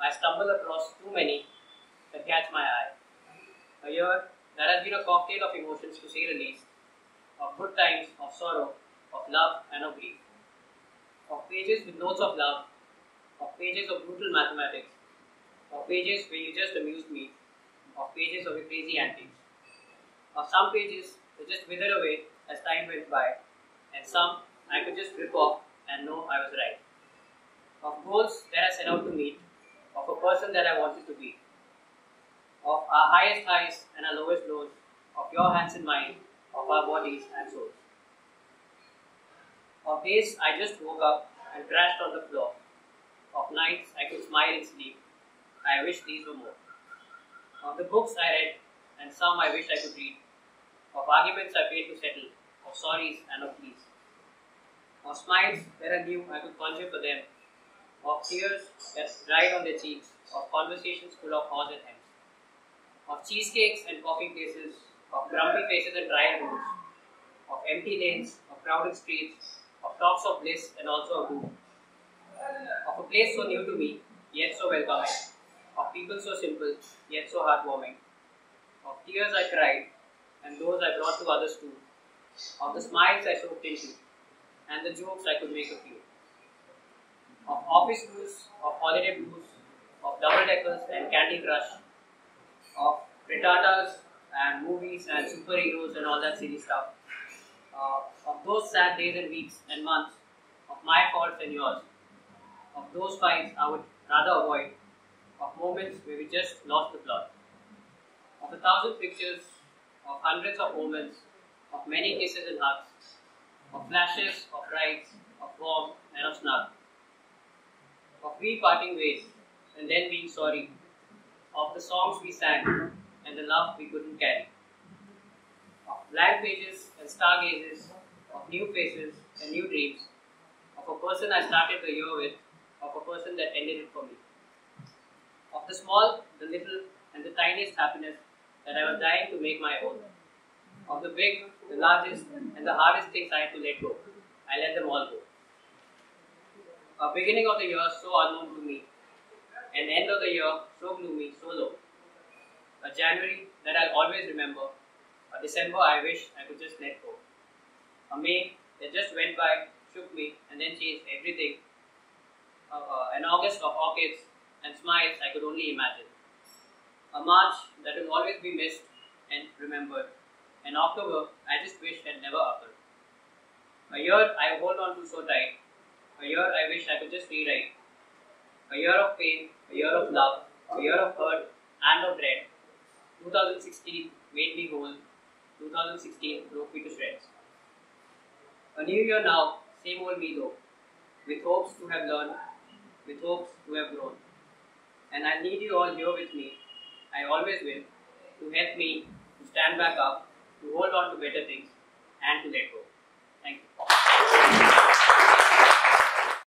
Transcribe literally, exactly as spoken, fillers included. I stumble across too many that catch my eye. Here, there has been a cocktail of emotions to say the least, of good times, of sorrow, of love and of grief, of pages with notes of love, of pages of brutal mathematics, of pages where you just amused me, of pages of your crazy antics, of some pages that just withered away as time went by, and some I could just rip off and know I was right, of goals that I set out to meet, of a person that I wanted to be, of our highest highs and our lowest lows, of your hands and mine, of our bodies and souls. Of days I just woke up and crashed on the floor. Of nights I could smile and sleep. I wish these were more. Of the books I read, and some I wish I could read. Of arguments I failed to settle, of sorries and of pleas. Of smiles that I knew I could conjure for them. Of tears that dried on their cheeks. Of conversations full of haws and hems. Of cheesecakes and coffee places. Of grumpy faces and dry roads. Of empty lanes, of crowded streets. Of talks of bliss and also of doom. Of a place so new to me, yet so welcoming. Of people so simple, yet so heartwarming. Of tears I cried, and those I brought to others too. Of the smiles I soaked into, and the jokes I could make a few. Of office blues, of holiday blues, of double-deckers and Candy Crush. Of frittatas and movies and superheroes and all that silly stuff. Uh, of those sad days and weeks and months, of my faults and yours, of those fights I would rather avoid, of moments where we just lost the plot, of a thousand pictures, of hundreds of moments, of many kisses and hugs, of flashes, of rides, of warmth and of snug, of we parting ways and then being sorry, of the songs we sang and the love we couldn't carry, of blank pages and stargazes, of new faces and new dreams, of a person I started the year with, of a person that ended it for me, of the small, the little, and the tiniest happiness that I was dying to make my own, of the big, the largest, and the hardest things I had to let go. I let them all go. A beginning of the year so unknown to me, an end of the year so gloomy, so low, a January that I'll always remember, a December I wish I could just let go. A May that just went by, shook me, and then changed everything. Uh, uh, an August of orchids and smiles I could only imagine. A March that will always be missed and remembered. An October I just wish had never occurred. A year I hold on to so tight. A year I wish I could just rewrite. A year of pain, a year of love, a year of hurt and of dread. twenty sixteen made me whole. twenty sixteen broke me to shreds. A new year now, same old me though, with hopes to have learned, with hopes to have grown. And I need you all here with me, I always will, to help me to stand back up, to hold on to better things, and to let go. Thank you.